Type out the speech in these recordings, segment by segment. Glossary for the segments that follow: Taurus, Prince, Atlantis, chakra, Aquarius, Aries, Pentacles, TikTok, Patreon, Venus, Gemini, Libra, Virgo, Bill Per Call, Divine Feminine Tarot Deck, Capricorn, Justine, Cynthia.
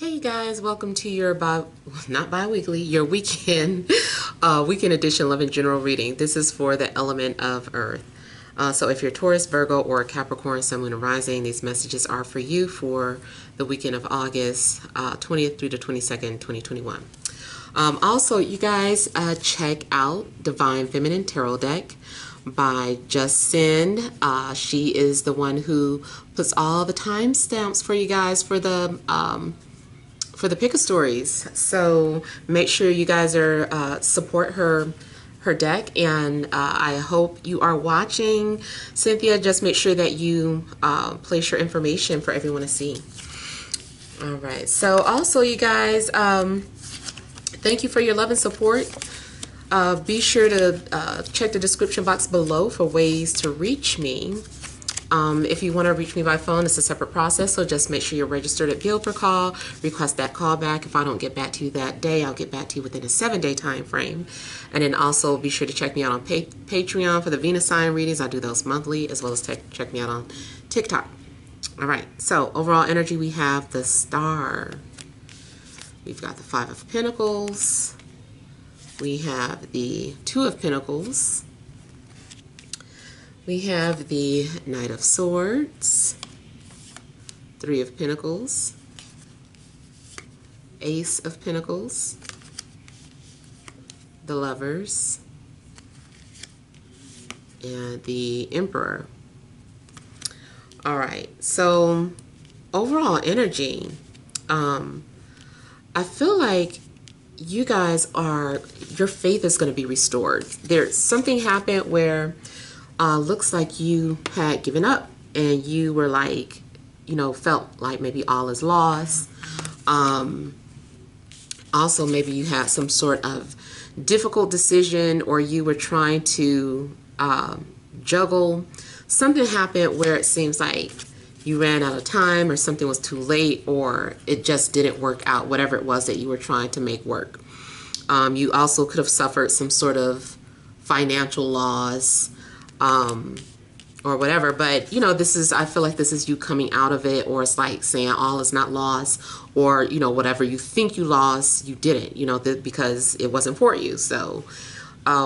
Hey guys, welcome to your your weekend weekend edition Love in General reading. This is for the element of Earth. So if you're Taurus, Virgo, or Capricorn, Sun, Moon, and Rising, these messages are for you for the weekend of August 20th through the 22nd, 2021. Also, you guys check out Divine Feminine Tarot Deck by Justine. She is the one who puts all the timestamps for you guys for the pick of stories, so make sure you guys are support her deck, and I hope you are watching. Cynthia, just make sure that you place your information for everyone to see. All right, so also you guys, thank you for your love and support. Be sure to check the description box below for ways to reach me. If you want to reach me by phone, it's a separate process, so just make sure you're registered at Bill Per Call. Request that call back. If I don't get back to you that day, I'll get back to you within a 7-day time frame. And then also be sure to check me out on Patreon for the Venus sign readings. I do those monthly, as well as check me out on TikTok. All right, so overall energy, we have the Star. We've got the 5 of Pentacles. We have the 2 of Pentacles. We have the Knight of Swords, 3 of Pentacles, Ace of Pentacles, the Lovers, and the Emperor. All right, so overall energy, I feel like you guys are, your faith is going to be restored. There's something happened where looks like you had given up and you were like, you know, felt like maybe all is lost. Also, maybe you had some sort of difficult decision, or you were trying to juggle. Something happened where it seems like you ran out of time, or something was too late, or it just didn't work out, whatever it was that you were trying to make work. You also could have suffered some sort of financial loss, or whatever, but you know, this is, I feel like this is you coming out of it, or it's like saying all is not lost, or you know, whatever you think you lost, you didn't, you know, because it wasn't for you. So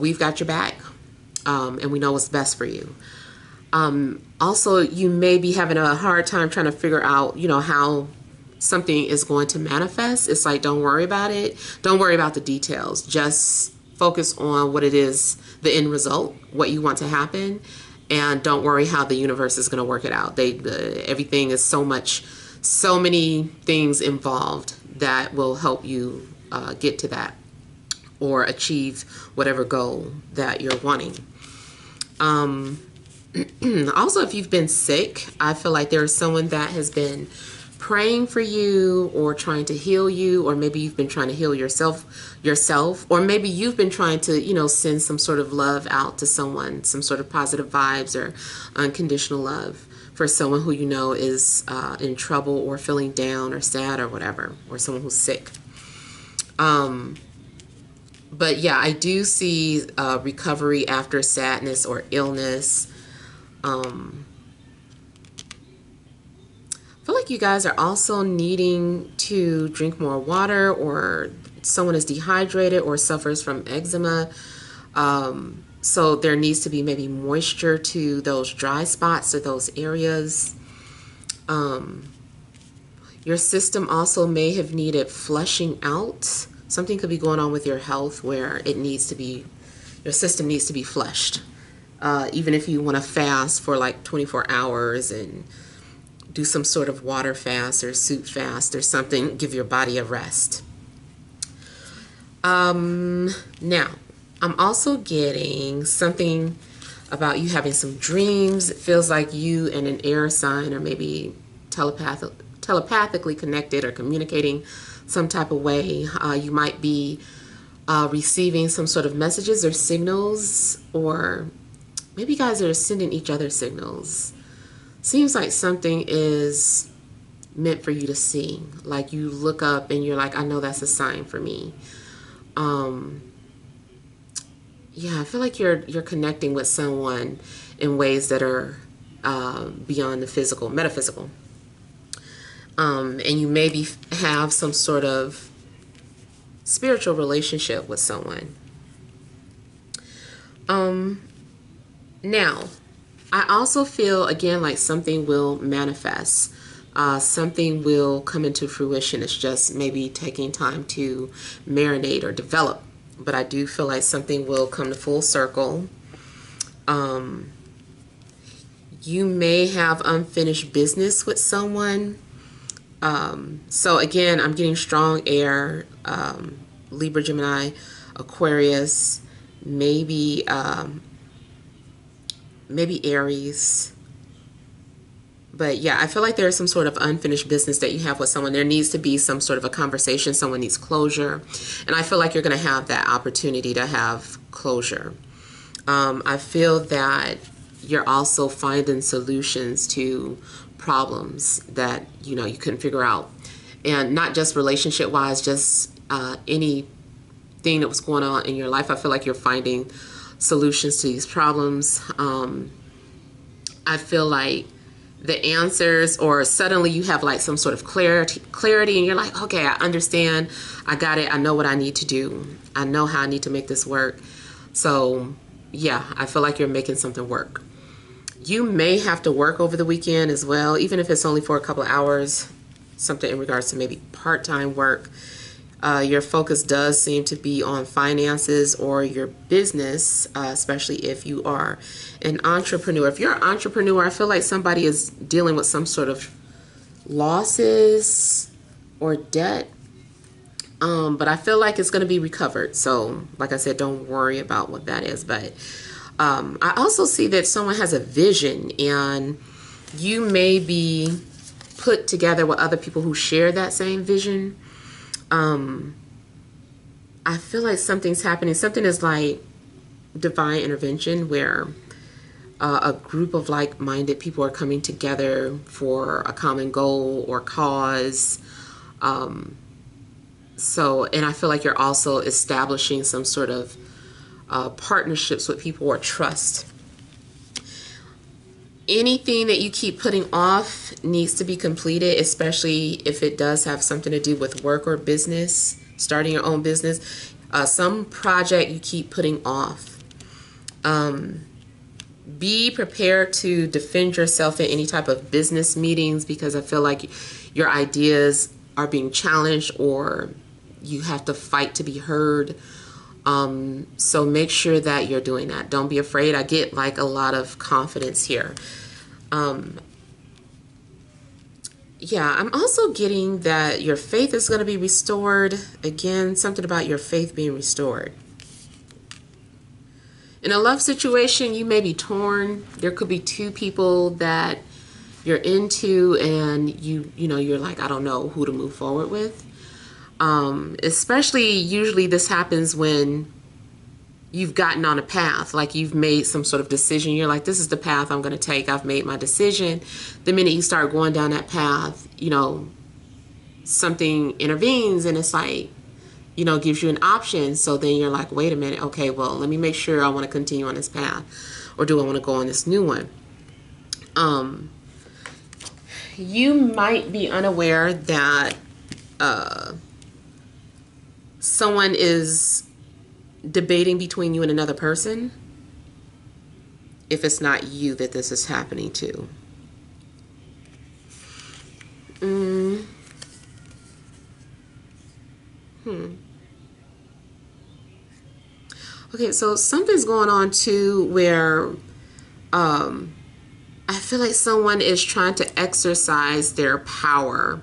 we've got your back, and we know what's best for you. Also, you may be having a hard time trying to figure out, you know, how something is going to manifest. It's like, don't worry about it. Don't worry about the details. Just focus on what it is, the end result, what you want to happen, and don't worry how the universe is going to work it out. Everything is so many things involved that will help you get to that or achieve whatever goal that you're wanting. Also, if you've been sick, I feel like there is someone that has been praying for you, or trying to heal you, or maybe you've been trying to heal yourself, or maybe you've been trying to, you know, send some sort of love out to someone, some sort of positive vibes or unconditional love for someone who you know is in trouble or feeling down or sad or whatever, or someone who's sick. But yeah, I do see recovery after sadness or illness. I feel like you guys are also needing to drink more water, or someone is dehydrated or suffers from eczema. So there needs to be maybe moisture to those dry spots or those areas. Your system also may have needed flushing out. Something could be going on with your health where it needs to be, your system needs to be flushed. Even if you want to fast for like 24 hours and do some sort of water fast or soup fast or something, give your body a rest. Now, I'm also getting something about you having some dreams. It feels like you and an air sign are maybe telepathically connected or communicating some type of way. You might be receiving some sort of messages or signals, or maybe you guys are sending each other signals. Seems like something is meant for you to see. Like you look up and you're like, I know that's a sign for me. Yeah, I feel like you're connecting with someone in ways that are beyond the physical, metaphysical. and you maybe have some sort of spiritual relationship with someone. Now, I also feel, again, like something will manifest. Something will come into fruition. It's just maybe taking time to marinate or develop. But I do feel like something will come to full circle. You may have unfinished business with someone. So again, I'm getting strong air, Libra, Gemini, Aquarius, maybe, maybe Aries. But yeah, I feel like there is some sort of unfinished business that you have with someone. There needs to be some sort of a conversation. Someone needs closure. And I feel like you're going to have that opportunity to have closure. I feel that you're also finding solutions to problems that, you know, you couldn't figure out. And not just relationship wise, just anything that was going on in your life. I feel like you're finding solutions to these problems. I feel like the answers, or suddenly you have like some sort of clarity and you're like, okay, I understand. I got it. I know what I need to do. I know how I need to make this work. So yeah, I feel like you're making something work. You may have to work over the weekend as well, even if it's only for a couple of hours, something in regards to maybe part-time work. Your focus does seem to be on finances or your business, especially if you are an entrepreneur. If you're an entrepreneur, I feel like somebody is dealing with some sort of losses or debt. But I feel like it's going to be recovered. So like I said, don't worry about what that is. But I also see that someone has a vision, and you may be put together with other people who share that same vision. I feel like something's happening. Something is like divine intervention, where a group of like-minded people are coming together for a common goal or cause. And I feel like you're also establishing some sort of partnerships with people or trust. Anything that you keep putting off needs to be completed, especially if it does have something to do with work or business, starting your own business. Some project you keep putting off. Be prepared to defend yourself in any type of business meetings, because I feel like your ideas are being challenged or you have to fight to be heard. So make sure that you're doing that. Don't be afraid. I get like a lot of confidence here. Yeah, I'm also getting that your faith is going to be restored. Again, something about your faith being restored. In a love situation, you may be torn. There could be two people that you're into and you know, you're like, I don't know who to move forward with. Especially usually this happens when you've gotten on a path, like you've made some sort of decision. You're like, this is the path I'm going to take. I've made my decision. The minute you start going down that path, you know, something intervenes and it's like, you know, gives you an option. So then you're like, wait a minute. Okay, well, let me make sure I want to continue on this path, or do I want to go on this new one? You might be unaware that, someone is debating between you and another person, if it's not you that this is happening to. Okay, so something's going on too where I feel like someone is trying to exercise their power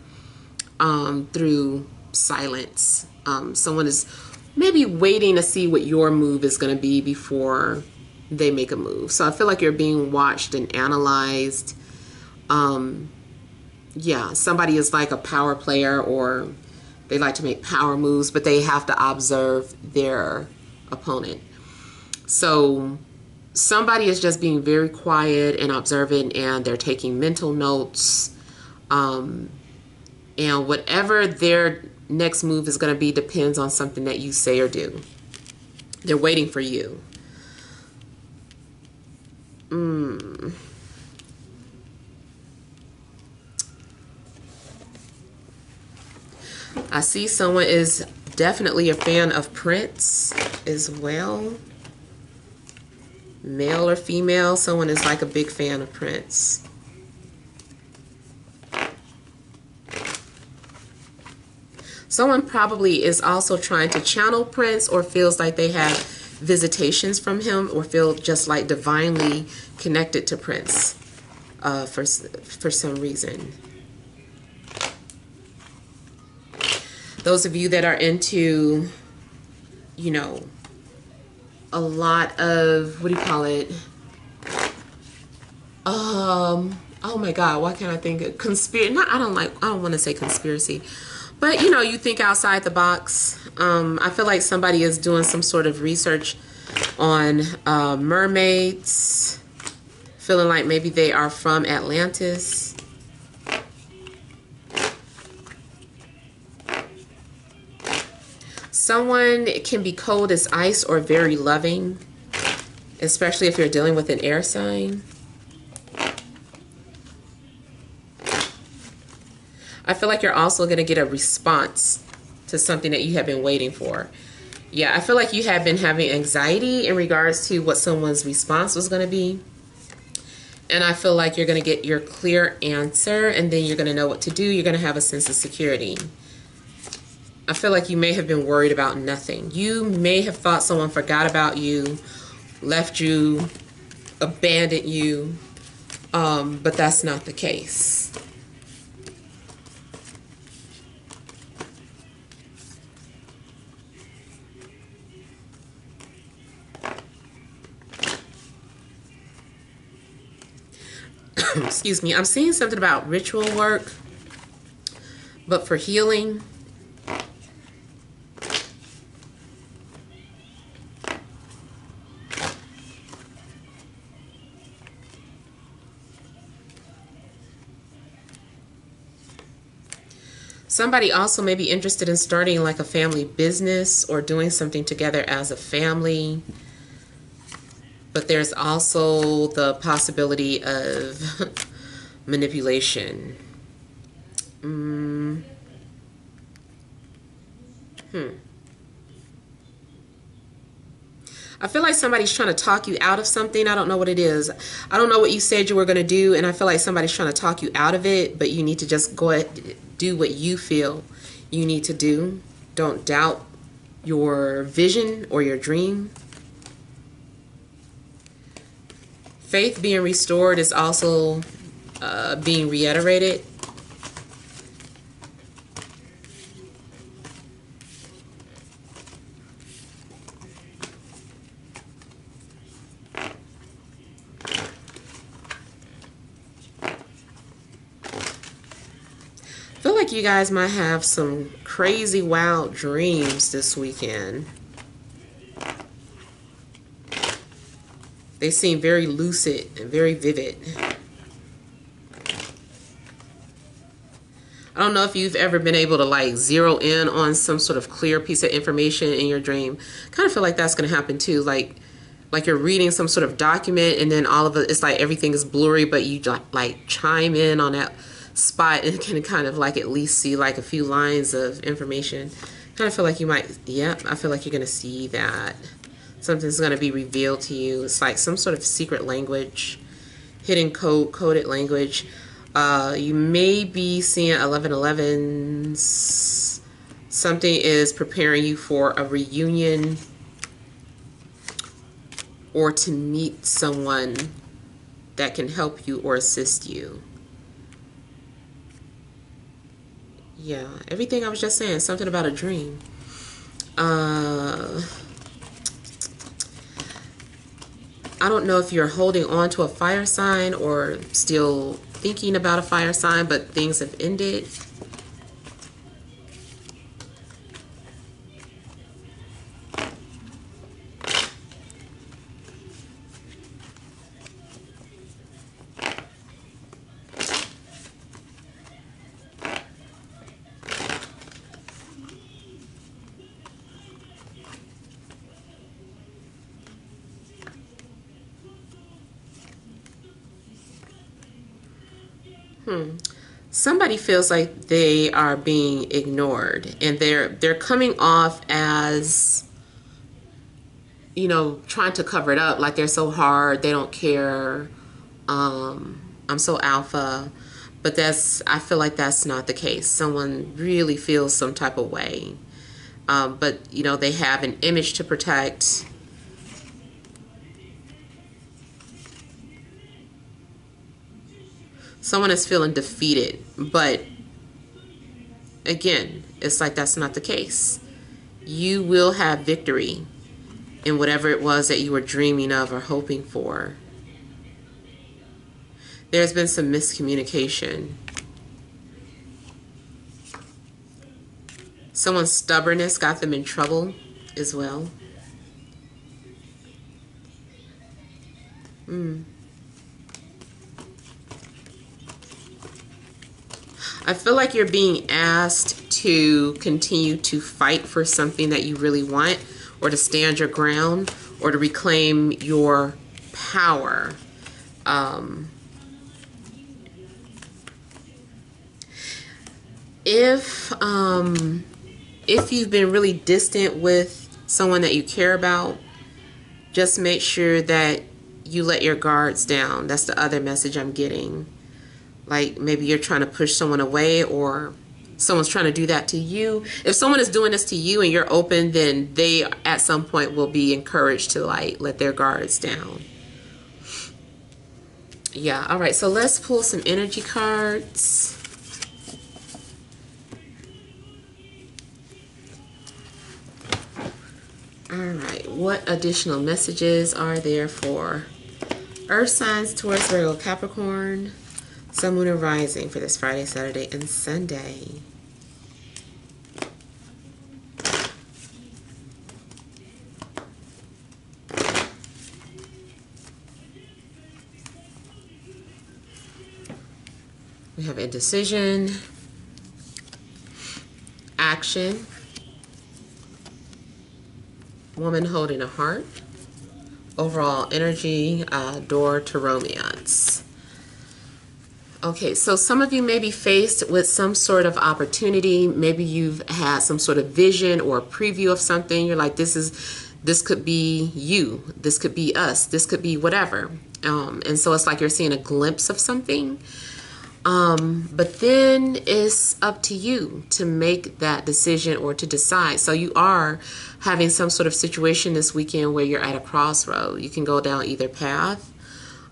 through silence. Someone is maybe waiting to see what your move is going to be before they make a move. So I feel like you're being watched and analyzed. Yeah, somebody is like a power player, or they like to make power moves, but they have to observe their opponent. So somebody is just being very quiet and observant, and they're taking mental notes. And whatever their next move is going to be depends on something that you say or do. They're waiting for you. I see someone is definitely a fan of Prince as well. Male or female, someone is like a big fan of Prince. Someone probably is also trying to channel Prince or feels like they have visitations from him or feel just like divinely connected to Prince for some reason. Those of you that are into, you know, a lot of, what do you call it? Oh my God, why can't I think of conspiracy? Not, I don't want to say conspiracy, but you know, you think outside the box. I feel like somebody is doing some sort of research on mermaids, feeling like maybe they are from Atlantis. Someone can be cold as ice or very loving, especially if you're dealing with an air sign. I feel like you're also going to get a response to something that you have been waiting for. Yeah, I feel like you have been having anxiety in regards to what someone's response was going to be. And I feel like you're going to get your clear answer, and then you're going to know what to do. You're going to have a sense of security. I feel like you may have been worried about nothing. You may have thought someone forgot about you, left you, abandoned you, but that's not the case. Excuse me. I'm seeing something about ritual work, but for healing. Somebody also may be interested in starting like a family business or doing something together as a family. But there's also the possibility of manipulation. I feel like somebody's trying to talk you out of something. I don't know what it is. I don't know what you said you were going to do, and I feel like somebody's trying to talk you out of it, but you need to just go ahead, do what you feel you need to do. Don't doubt your vision or your dream. Faith being restored is also being reiterated. You guys might have some crazy wild dreams this weekend. They seem very lucid and very vivid. I don't know if you've ever been able to like zero in on some sort of clear piece of information in your dream. Kind of feel like that's going to happen too. Like you're reading some sort of document and then all of it, it's like everything is blurry, but you like chime in on that spot and can kind of like at least see like a few lines of information. Kind of feel like you might, yep, I feel like you're gonna see that. Something's gonna be revealed to you. It's like some sort of secret language, hidden code, coded language. You may be seeing 11-11s. Something is preparing you for a reunion or to meet someone that can help you or assist you. Yeah, everything I was just saying, something about a dream. I don't know if you're holding on to a fire sign or still thinking about a fire sign, but things have ended. somebody feels like they are being ignored, and they're coming off as, you know, trying to cover it up, like they're so hard, they don't care, I'm so alpha. But I feel like that's not the case. Someone really feels some type of way. But, you know, they have an image to protect. Someone is feeling defeated. But, again, it's like that's not the case. You will have victory in whatever it was that you were dreaming of or hoping for. There's been some miscommunication. Someone's stubbornness got them in trouble as well. I feel like you're being asked to continue to fight for something that you really want, or to stand your ground, or to reclaim your power. If you've been really distant with someone that you care about, just make sure that you let your guards down. That's the other message I'm getting. Like, maybe you're trying to push someone away, or someone's trying to do that to you. If someone is doing this to you and you're open, then they at some point will be encouraged to, like, let their guards down. Yeah, all right, so let's pull some energy cards. Alright, what additional messages are there for Earth signs, Taurus, Virgo, Capricorn, Sun, Moon, and Rising for this Friday, Saturday, and Sunday? We have indecision, action, woman holding a heart, overall energy, door to romance. Okay, so some of you may be faced with some sort of opportunity. Maybe you've had some sort of vision or a preview of something. You're like, this could be you, this could be us, this could be whatever. And so it's like you're seeing a glimpse of something. But then it's up to you to make that decision or to decide. So you are having some sort of situation this weekend where you're at a crossroad. You can go down either path.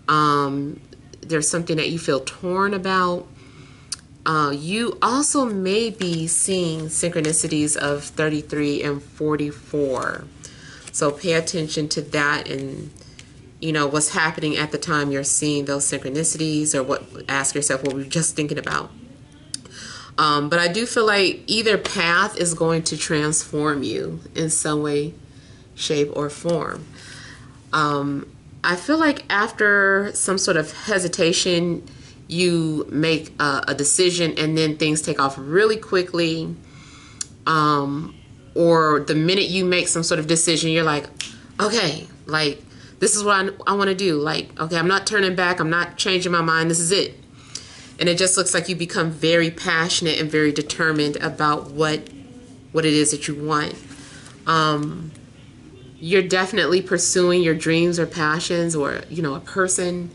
There's something that you feel torn about. You also may be seeing synchronicities of 33 and 44. So pay attention to that, and you know, what's happening at the time you're seeing those synchronicities, or what, ask yourself what we were just thinking about. But I do feel like either path is going to transform you in some way, shape, or form. I feel like after some sort of hesitation, you make a decision, and then things take off really quickly. Or the minute you make some sort of decision, you're like, okay, like, this is what I want to do. Like, okay, I'm not turning back. I'm not changing my mind. This is it. And it just looks like you become very passionate and very determined about what it is that you want. You're definitely pursuing your dreams or passions, or, you know, a person,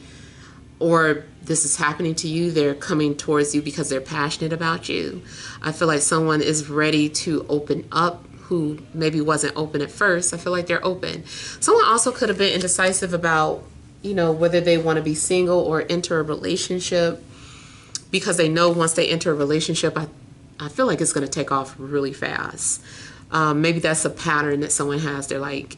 or this is happening to you. They're coming towards you because they're passionate about you. I feel like someone is ready to open up who maybe wasn't open at first. I feel like they're open. Someone also could have been indecisive about, you know, whether they want to be single or enter a relationship, because they know once they enter a relationship, I feel like it's going to take off really fast. Maybe that's a pattern that someone has. They're like,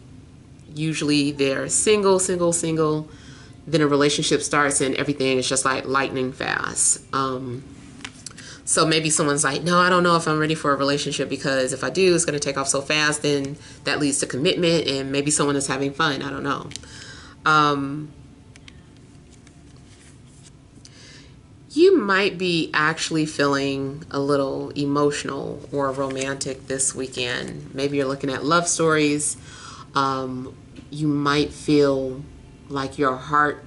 usually they're single, then a relationship starts and everything is just like lightning fast. So maybe someone's like, no, I don't know if I'm ready for a relationship, because if I do, it's going to take off so fast, then that leads to commitment, and maybe someone is having fun. I don't know. You might be actually feeling a little emotional or romantic this weekend. Maybe you're looking at love stories. You might feel like your heart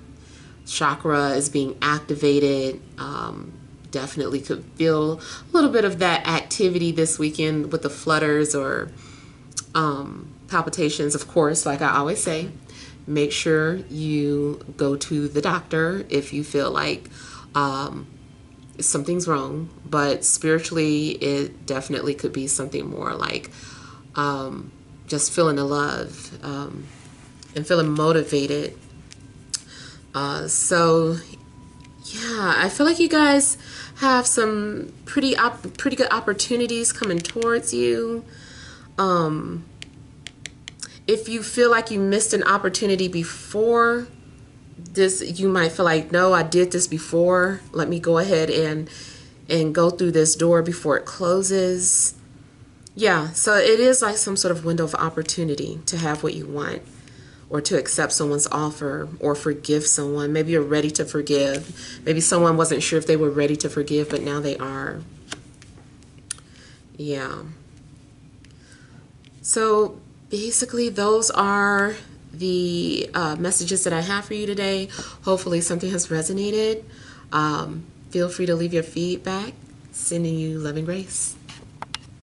chakra is being activated. definitely could feel a little bit of that activity this weekend with the flutters or palpitations. Of course, like I always say, make sure you go to the doctor if you feel like something's wrong. But spiritually, it definitely could be something more like just feeling the love and feeling motivated. So yeah, I feel like you guys have some pretty good opportunities coming towards you. If you feel like you missed an opportunity before this, you might feel like, no, I did this before. Let me go ahead and go through this door before it closes. Yeah, so it is like some sort of window of opportunity to have what you want, or to accept someone's offer, or forgive someone. Maybe you're ready to forgive. Maybe someone wasn't sure if they were ready to forgive, but now they are. Yeah. So basically, those are the messages that I have for you today. Hopefully something has resonated. Feel free to leave your feedback. Sending you love and grace.